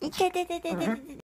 いててててててて。